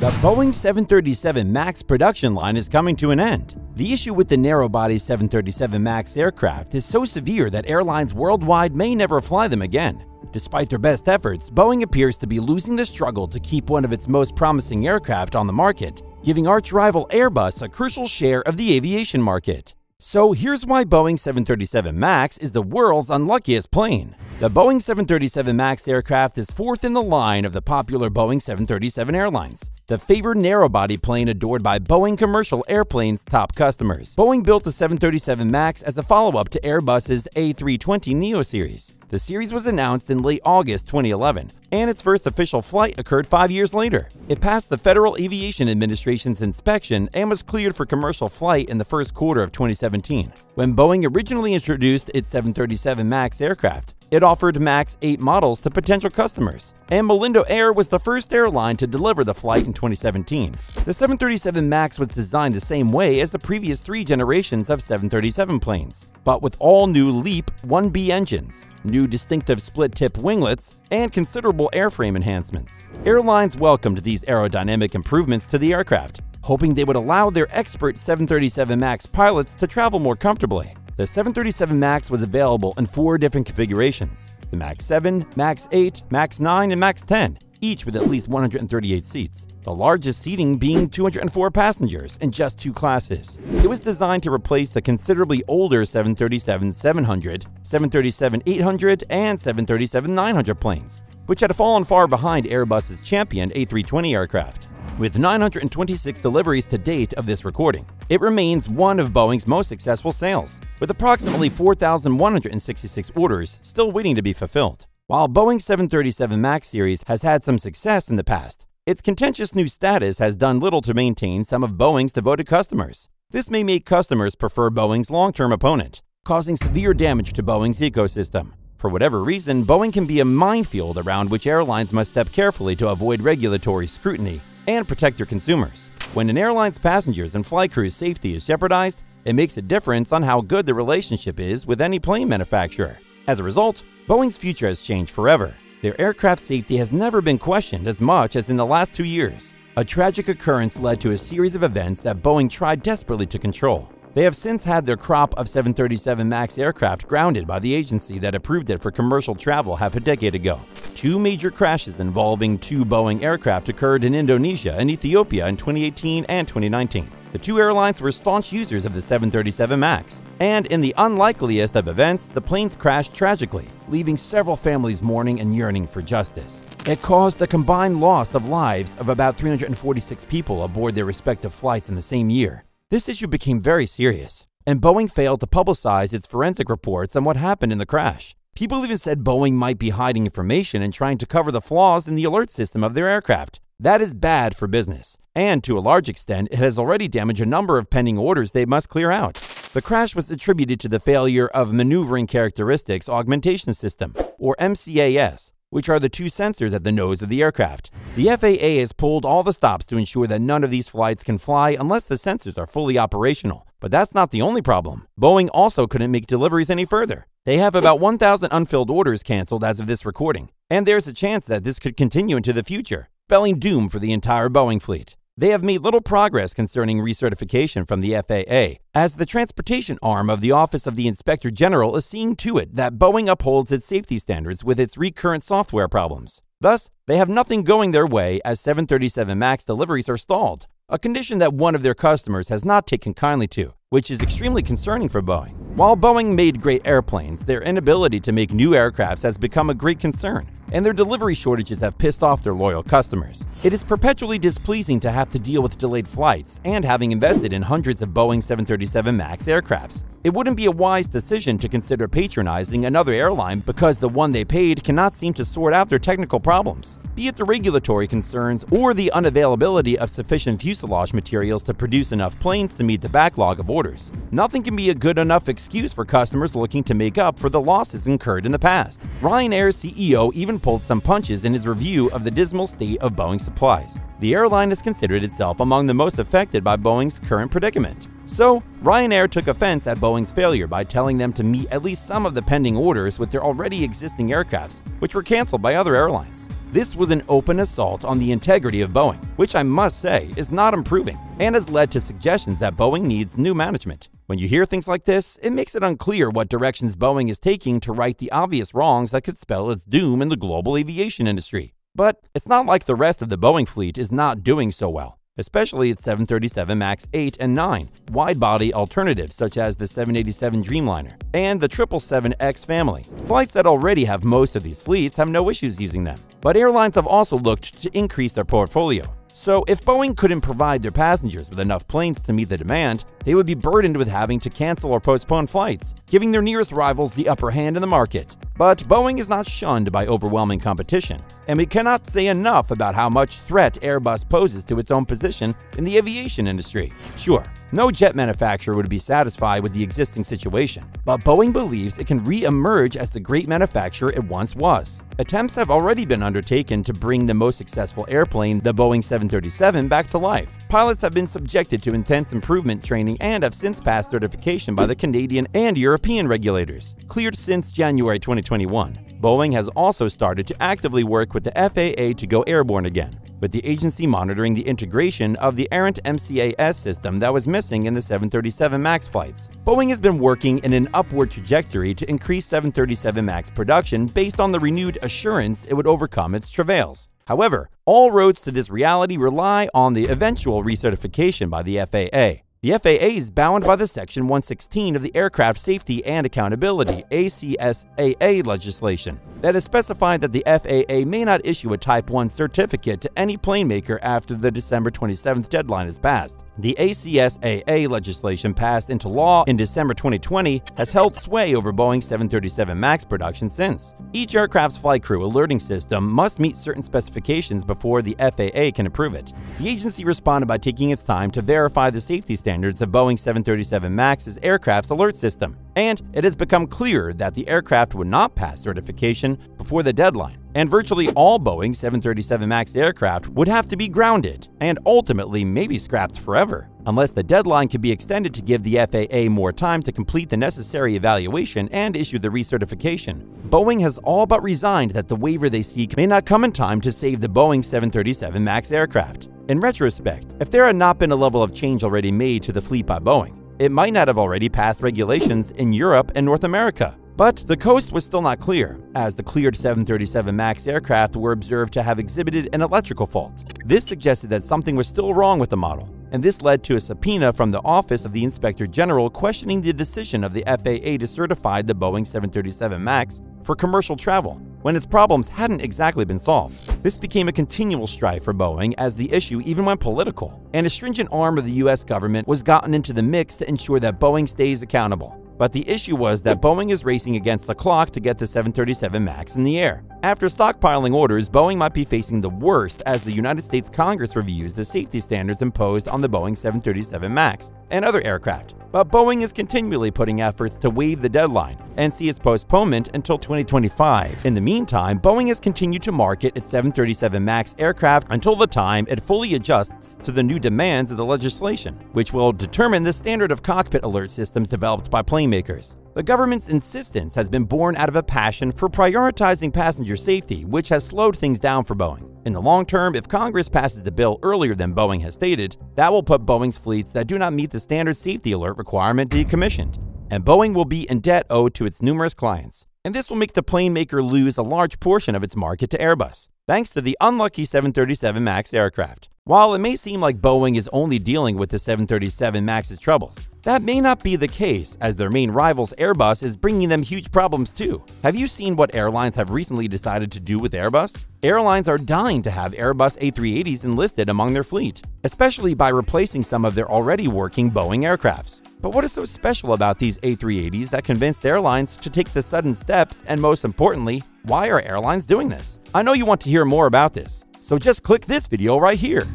The Boeing 737 MAX production line is coming to an end. The issue with the narrow-body 737 MAX aircraft is so severe that airlines worldwide may never fly them again. Despite their best efforts, Boeing appears to be losing the struggle to keep one of its most promising aircraft on the market, giving arch-rival Airbus a crucial share of the aviation market. So here's why Boeing 737 MAX is the world's unluckiest plane. The Boeing 737 MAX aircraft is fourth in the line of the popular Boeing 737 airlines, the favored narrow-body plane adored by Boeing Commercial Airplanes' top customers. Boeing built the 737 MAX as a follow-up to Airbus's A320neo series. The series was announced in late August 2011, and its first official flight occurred 5 years later. It passed the Federal Aviation Administration's inspection and was cleared for commercial flight in the first quarter of 2017. When Boeing originally introduced its 737 MAX aircraft, it offered MAX 8 models to potential customers, and Malindo Air was the first airline to deliver the flight in 2017. The 737 MAX was designed the same way as the previous three generations of 737 planes, but with all new LEAP 1B engines, new distinctive split-tip winglets, and considerable airframe enhancements. Airlines welcomed these aerodynamic improvements to the aircraft, hoping they would allow their expert 737 MAX pilots to travel more comfortably. The 737 MAX was available in 4 different configurations: the MAX 7, MAX 8, MAX 9, and MAX 10, each with at least 138 seats, the largest seating being 204 passengers in just 2 classes. It was designed to replace the considerably older 737-700, 737-800, and 737-900 planes, which had fallen far behind Airbus's champion A320 aircraft. With 926 deliveries to date of this recording, it remains one of Boeing's most successful sales, with approximately 4,166 orders still waiting to be fulfilled. While Boeing's 737 MAX series has had some success in the past, its contentious new status has done little to maintain some of Boeing's devoted customers. This may make customers prefer Boeing's long-term opponent, causing severe damage to Boeing's ecosystem. For whatever reason, Boeing can be a minefield around which airlines must step carefully to avoid regulatory scrutiny and protect your consumers. When an airline's passengers and flight crew's safety is jeopardized, it makes a difference on how good the relationship is with any plane manufacturer. As a result, Boeing's future has changed forever. Their aircraft safety has never been questioned as much as in the last 2 years. A tragic occurrence led to a series of events that Boeing tried desperately to control. They have since had their crop of 737 MAX aircraft grounded by the agency that approved it for commercial travel half a decade ago. 2 major crashes involving 2 Boeing aircraft occurred in Indonesia and Ethiopia in 2018 and 2019. The 2 airlines were staunch users of the 737 MAX, and in the unlikeliest of events, the planes crashed tragically, leaving several families mourning and yearning for justice. It caused a combined loss of lives of about 346 people aboard their respective flights in the same year. This issue became very serious, and Boeing failed to publicize its forensic reports on what happened in the crash. People even said Boeing might be hiding information and trying to cover the flaws in the alert system of their aircraft. That is bad for business, and to a large extent, it has already damaged a number of pending orders they must clear out. The crash was attributed to the failure of Maneuvering Characteristics Augmentation System, or MCAS, which are the 2 sensors at the nose of the aircraft. The FAA has pulled all the stops to ensure that none of these flights can fly unless the sensors are fully operational. But that's not the only problem. Boeing also couldn't make deliveries any further. They have about 1,000 unfilled orders canceled as of this recording, and there's a chance that this could continue into the future, spelling doom for the entire Boeing fleet. They have made little progress concerning recertification from the FAA, as the transportation arm of the Office of the Inspector General is seeing to it that Boeing upholds its safety standards with its recurrent software problems. Thus, they have nothing going their way as 737 MAX deliveries are stalled, a condition that one of their customers has not taken kindly to, which is extremely concerning for Boeing. While Boeing made great airplanes, their inability to make new aircrafts has become a great concern, and their delivery shortages have pissed off their loyal customers. It is perpetually displeasing to have to deal with delayed flights and having invested in hundreds of Boeing 737 MAX aircrafts. It wouldn't be a wise decision to consider patronizing another airline because the one they paid cannot seem to sort out their technical problems, be it the regulatory concerns or the unavailability of sufficient fuselage materials to produce enough planes to meet the backlog of orders. Nothing can be a good enough excuse for customers looking to make up for the losses incurred in the past. Ryanair's CEO even pulled some punches in his review of the dismal state of Boeing supplies. The airline has considered itself among the most affected by Boeing's current predicament. So, Ryanair took offense at Boeing's failure by telling them to meet at least some of the pending orders with their already existing aircrafts, which were canceled by other airlines. This was an open assault on the integrity of Boeing, which I must say is not improving and has led to suggestions that Boeing needs new management. When you hear things like this, it makes it unclear what directions Boeing is taking to right the obvious wrongs that could spell its doom in the global aviation industry. But it's not like the rest of the Boeing fleet is not doing so well, especially its 737 MAX 8 and 9, wide-body alternatives such as the 787 Dreamliner and the 777X family. Flights that already have most of these fleets have no issues using them, but airlines have also looked to increase their portfolio. So if Boeing couldn't provide their passengers with enough planes to meet the demand, they would be burdened with having to cancel or postpone flights, giving their nearest rivals the upper hand in the market. But Boeing is not shunned by overwhelming competition, and we cannot say enough about how much threat Airbus poses to its own position in the aviation industry. Sure, no jet manufacturer would be satisfied with the existing situation, but Boeing believes it can re-emerge as the great manufacturer it once was. Attempts have already been undertaken to bring the most successful airplane, the Boeing 737, back to life. Pilots have been subjected to intense improvement training and have since passed certification by the Canadian and European regulators, cleared since January 2020. Boeing has also started to actively work with the FAA to go airborne again, with the agency monitoring the integration of the errant MCAS system that was missing in the 737 MAX flights. Boeing has been working in an upward trajectory to increase 737 MAX production based on the renewed assurance it would overcome its travails. However, all roads to this reality rely on the eventual recertification by the FAA. The FAA is bound by the Section 116 of the Aircraft Safety and Accountability (ACSAA) legislation that has specified that the FAA may not issue a Type 1 certificate to any plane maker after the December 27th deadline is passed. The ACSAA legislation passed into law in December 2020 has held sway over Boeing 737 MAX production since. Each aircraft's flight crew alerting system must meet certain specifications before the FAA can approve it. The agency responded by taking its time to verify the safety standards of Boeing 737 MAX's aircraft's alert system, and it has become clear that the aircraft would not pass certification before the deadline, and virtually all Boeing 737 MAX aircraft would have to be grounded and ultimately maybe scrapped forever, unless the deadline could be extended to give the FAA more time to complete the necessary evaluation and issue the recertification. Boeing has all but resigned that the waiver they seek may not come in time to save the Boeing 737 MAX aircraft. In retrospect, if there had not been a level of change already made to the fleet by Boeing, it might not have already passed regulations in Europe and North America. But the coast was still not clear, as the cleared 737 MAX aircraft were observed to have exhibited an electrical fault. This suggested that something was still wrong with the model, and this led to a subpoena from the Office of the Inspector General questioning the decision of the FAA to certify the Boeing 737 MAX for commercial travel, when its problems hadn't exactly been solved. This became a continual strife for Boeing as the issue even went political, and a stringent arm of the US government was gotten into the mix to ensure that Boeing stays accountable. But the issue was that Boeing is racing against the clock to get the 737 MAX in the air. After stockpiling orders, Boeing might be facing the worst as the United States Congress reviews the safety standards imposed on the Boeing 737 MAX and other aircraft. But Boeing is continually putting efforts to waive the deadline and see its postponement until 2025. In the meantime, Boeing has continued to market its 737 MAX aircraft until the time it fully adjusts to the new demands of the legislation, which will determine the standard of cockpit alert systems developed by plane makers. The government's insistence has been born out of a passion for prioritizing passenger safety, which has slowed things down for Boeing. In the long term, if Congress passes the bill earlier than Boeing has stated, that will put Boeing's fleets that do not meet the standard safety alert requirement decommissioned, and Boeing will be in debt owed to its numerous clients. And this will make the plane maker lose a large portion of its market to Airbus, thanks to the unlucky 737 MAX aircraft. While it may seem like Boeing is only dealing with the 737 MAX's troubles, that may not be the case, as their main rivals Airbus is bringing them huge problems too. Have you seen what airlines have recently decided to do with Airbus? Airlines are dying to have Airbus A380s enlisted among their fleet, especially by replacing some of their already working Boeing aircrafts. But what is so special about these A380s that convinced airlines to take the sudden steps, and most importantly, why are airlines doing this? I know you want to hear more about this, so just click this video right here.